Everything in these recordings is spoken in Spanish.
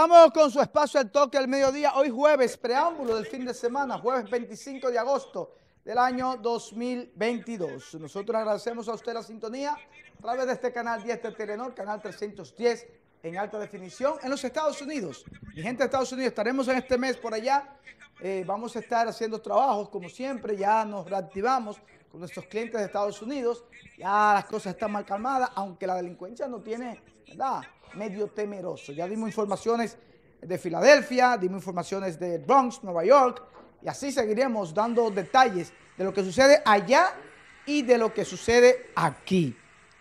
Regresamos con su espacio al toque al mediodía, hoy jueves, preámbulo del fin de semana, jueves 25 de agosto del año 2022. Nosotros agradecemos a usted la sintonía a través de este canal 10 de Telenor, canal 310 en alta definición en los Estados Unidos. Mi gente de Estados Unidos, estaremos en este mes por allá, vamos a estar haciendo trabajos como siempre, ya nos reactivamos con nuestros clientes de Estados Unidos, ya las cosas están más calmadas, aunque la delincuencia no tiene, ¿verdad?, medio temeroso. Ya dimos informaciones de Filadelfia, dimos informaciones de Bronx, Nueva York, y así seguiremos dando detalles de lo que sucede allá y de lo que sucede aquí,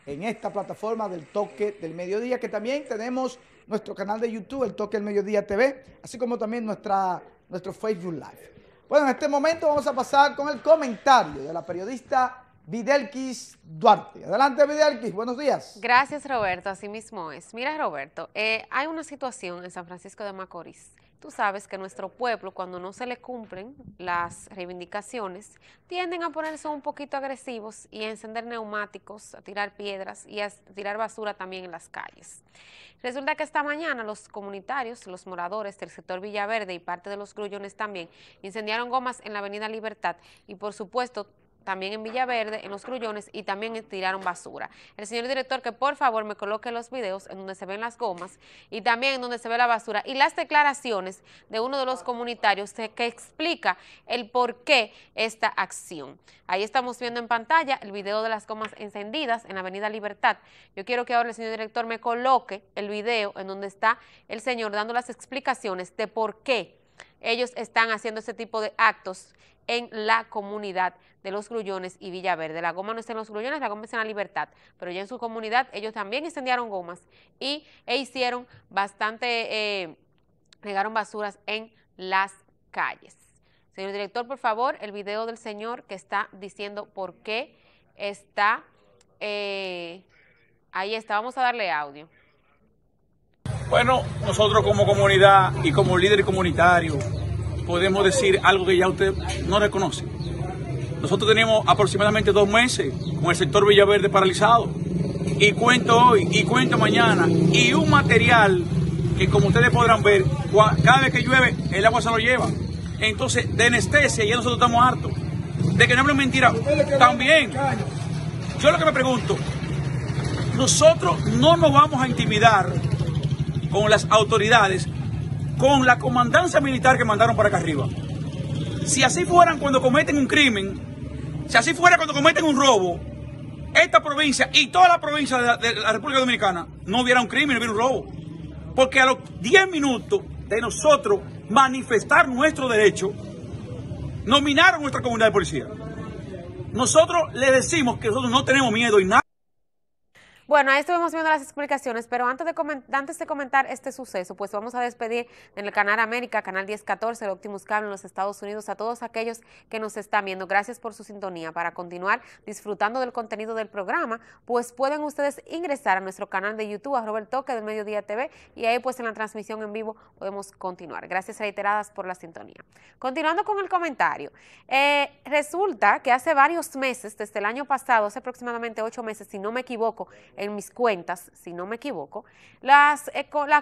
en esta plataforma del Toque del Mediodía, que también tenemos nuestro canal de YouTube, el Toque del Mediodía TV, así como también nuestro Facebook Live. Bueno, en este momento vamos a pasar con el comentario de la periodista Videlquis Duarte. Adelante, Videlquis, buenos días. Gracias, Roberto, así mismo es. Mira, Roberto, hay una situación en San Francisco de Macorís. Tú sabes que nuestro pueblo, cuando no se le cumplen las reivindicaciones, tienden a ponerse un poquito agresivos y a encender neumáticos, a tirar piedras y a tirar basura también en las calles. Resulta que esta mañana los comunitarios, los moradores del sector Villa Verde y parte de los Grullones también, incendiaron gomas en la Avenida Libertad y, por supuesto, también en Villa Verde, en los Grullones, y también tiraron basura. El señor director, que por favor me coloque los videos en donde se ven las gomas y también en donde se ve la basura y las declaraciones de uno de los comunitarios que explica el por qué esta acción. Ahí estamos viendo en pantalla el video de las gomas encendidas en la Avenida Libertad. Yo quiero que ahora el señor director me coloque el video en donde está el señor dando las explicaciones de por qué ellos están haciendo este tipo de actos en la comunidad de los Grullones y Villa Verde. La goma no está en los Grullones, la goma está en la Libertad, pero ya en su comunidad ellos también incendiaron gomas e hicieron bastante, regaron basuras en las calles. Señor director, por favor, el video del señor que está diciendo por qué está, ahí está, vamos a darle audio. Bueno, nosotros como comunidad y como líder comunitario podemos decir algo que ya usted no reconoce. Nosotros teníamos aproximadamente 2 meses con el sector Villa Verde paralizado, y cuento hoy, y cuento mañana, y un material que, como ustedes podrán ver, cada vez que llueve el agua se lo lleva. Entonces, de anestesia ya nosotros estamos hartos, de que no hablen mentira. También, yo lo que me pregunto, nosotros no nos vamos a intimidar con las autoridades, con la comandancia militar que mandaron para acá arriba. Si así fueran cuando cometen un crimen, si así fuera cuando cometen un robo, esta provincia y toda la provincia de la República Dominicana no hubiera un crimen, no hubiera un robo. Porque a los 10 minutos de nosotros manifestar nuestro derecho, nominaron nuestra comunidad de policía. Nosotros le decimos que nosotros no tenemos miedo y nada. Bueno, ahí estuvimos viendo las explicaciones, pero antes de comentar este suceso, pues vamos a despedir en el Canal América, Canal 1014, el Optimus Cable en los Estados Unidos, a todos aquellos que nos están viendo. Gracias por su sintonía. Para continuar disfrutando del contenido del programa, pues pueden ustedes ingresar a nuestro canal de YouTube, a Roberto Toque del Mediodía TV, y ahí pues en la transmisión en vivo podemos continuar. Gracias reiteradas por la sintonía. Continuando con el comentario, resulta que hace varios meses, desde el año pasado, hace aproximadamente 8 meses, si no me equivoco, en mis cuentas, si no me equivoco, la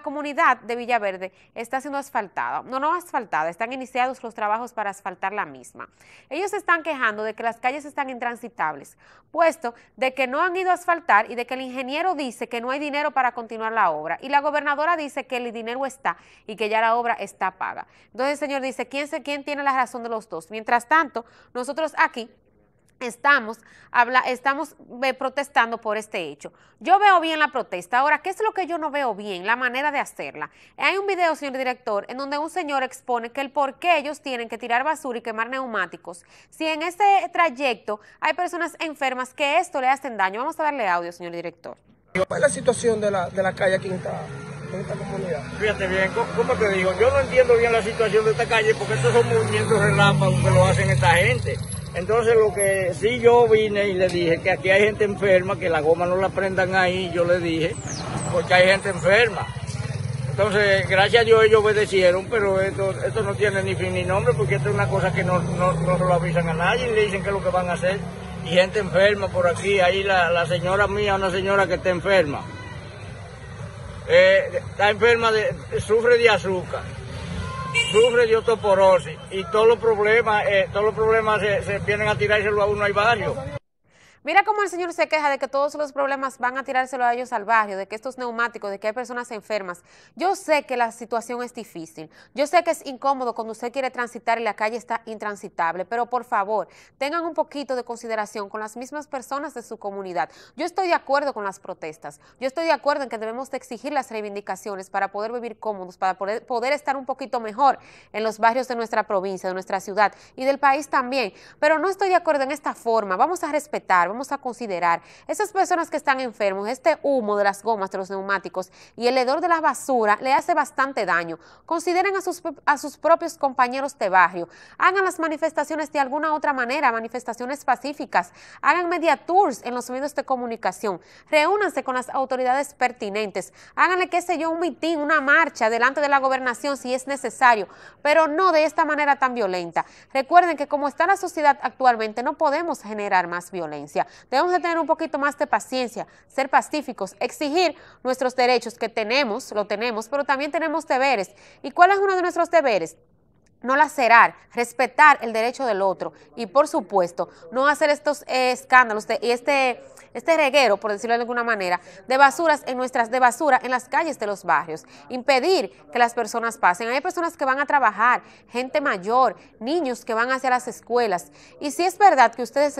comunidad de Villa Verde está siendo asfaltada. No asfaltada, están iniciados los trabajos para asfaltar la misma. Ellos se están quejando de que las calles están intransitables, puesto de que no han ido a asfaltar y de que el ingeniero dice que no hay dinero para continuar la obra, y la gobernadora dice que el dinero está y que ya la obra está paga. Entonces el señor dice, ¿quién tiene la razón de los dos? Mientras tanto, nosotros aquí estamos protestando por este hecho. Yo veo bien la protesta. Ahora, ¿qué es lo que yo no veo bien? La manera de hacerla. Hay un video, señor director, en donde un señor expone que el por qué ellos tienen que tirar basura y quemar neumáticos, si en este trayecto hay personas enfermas que esto le hacen daño. Vamos a darle audio, señor director. ¿Cuál es la situación de la calle aquí en esta comunidad? Fíjate bien, ¿cómo te digo? Yo no entiendo bien la situación de esta calle, porque estos son movimientos relámpagos que lo hacen esta gente. Entonces, lo que sí, yo vine y le dije que aquí hay gente enferma, que la goma no la prendan ahí, yo le dije, porque hay gente enferma. Entonces, gracias a Dios ellos obedecieron, pero esto no tiene ni fin ni nombre, porque esto es una cosa que no se lo avisan a nadie y le dicen que es lo que van a hacer. Y gente enferma por aquí, ahí la señora mía, una señora que está enferma. está enferma, sufre de azúcar, sufre de osteoporosis y todos los problemas se vienen a tirárselo a uno al barrio. Mira cómo el señor se queja de que todos los problemas van a tirárselo a ellos al barrio, de que estos neumáticos, de que hay personas enfermas. Yo sé que la situación es difícil, yo sé que es incómodo cuando usted quiere transitar y la calle está intransitable, pero por favor, tengan un poquito de consideración con las mismas personas de su comunidad. Yo estoy de acuerdo con las protestas, yo estoy de acuerdo en que debemos de exigir las reivindicaciones para poder vivir cómodos, para poder estar un poquito mejor en los barrios de nuestra provincia, de nuestra ciudad y del país también, pero no estoy de acuerdo en esta forma. Vamos a respetar, vamos a considerar esas personas que están enfermos. Este humo de las gomas, de los neumáticos y el hedor de la basura le hace bastante daño. Consideren a sus propios compañeros de barrio, hagan las manifestaciones de alguna otra manera, manifestaciones pacíficas, hagan media tours en los medios de comunicación, reúnanse con las autoridades pertinentes, háganle, qué sé yo, un mitin, una marcha delante de la gobernación si es necesario, pero no de esta manera tan violenta. Recuerden que como está la sociedad actualmente, no podemos generar más violencia. Debemos de tener un poquito más de paciencia, ser pacíficos, exigir nuestros derechos que tenemos, lo tenemos, pero también tenemos deberes. ¿Y cuál es uno de nuestros deberes? No lacerar, respetar el derecho del otro y, por supuesto, no hacer estos escándalos y este reguero, por decirlo de alguna manera, de basura en las calles de los barrios. Impedir que las personas pasen. Hay personas que van a trabajar, gente mayor, niños que van hacia las escuelas. Y si es verdad que ustedes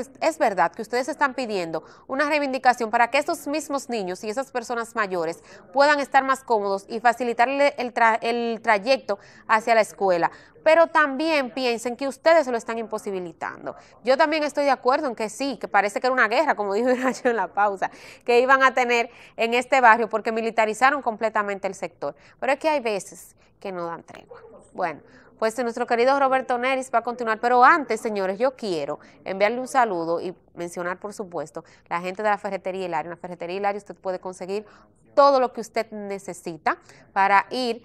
están pidiendo una reivindicación para que estos mismos niños y esas personas mayores puedan estar más cómodos y facilitarle el trayecto hacia la escuela, pero también piensen que ustedes se lo están imposibilitando. Yo también estoy de acuerdo en que sí, que parece que era una guerra, como dijo Ignacio en la pausa, que iban a tener en este barrio porque militarizaron completamente el sector. Pero es que hay veces que no dan tregua. Bueno, pues nuestro querido Roberto Neris va a continuar, pero antes, señores, yo quiero enviarle un saludo y mencionar, por supuesto, la gente de la Ferretería Hilaria. En la Ferretería Hilaria usted puede conseguir todo lo que usted necesita para ir...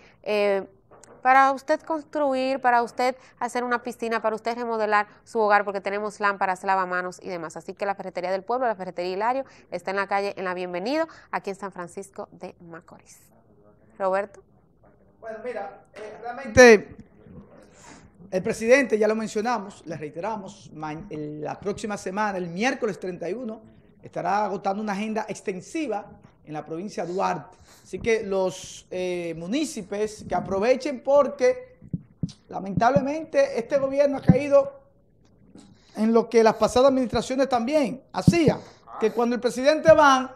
para usted construir, para usted hacer una piscina, para usted remodelar su hogar, porque tenemos lámparas, lavamanos y demás. Así que la Ferretería del Pueblo, la Ferretería Hilario, está en la calle, en la Bienvenido, aquí en San Francisco de Macorís. Roberto. Bueno, mira, realmente el presidente, ya lo mencionamos, le reiteramos, la próxima semana, el miércoles 31, estará agotando una agenda extensiva en la provincia de Duarte. Así que los municipios que aprovechen, porque lamentablemente este gobierno ha caído en lo que las pasadas administraciones también hacían, que cuando el presidente va,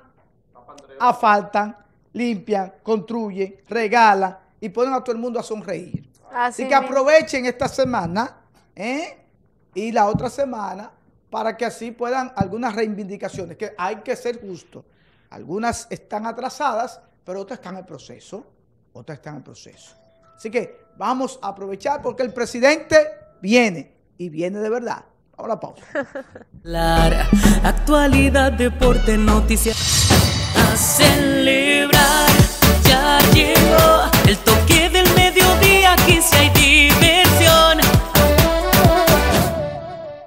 asfaltan, limpian, construyen, regalan y ponen a todo el mundo a sonreír. Así que aprovechen esta semana y la otra semana para que así puedan algunas reivindicaciones, que hay que ser justos. Algunas están atrasadas, pero otras están en proceso. Así que vamos a aprovechar porque el presidente viene, y viene de verdad. Ahora pausa. Actualidad, deporte, noticias.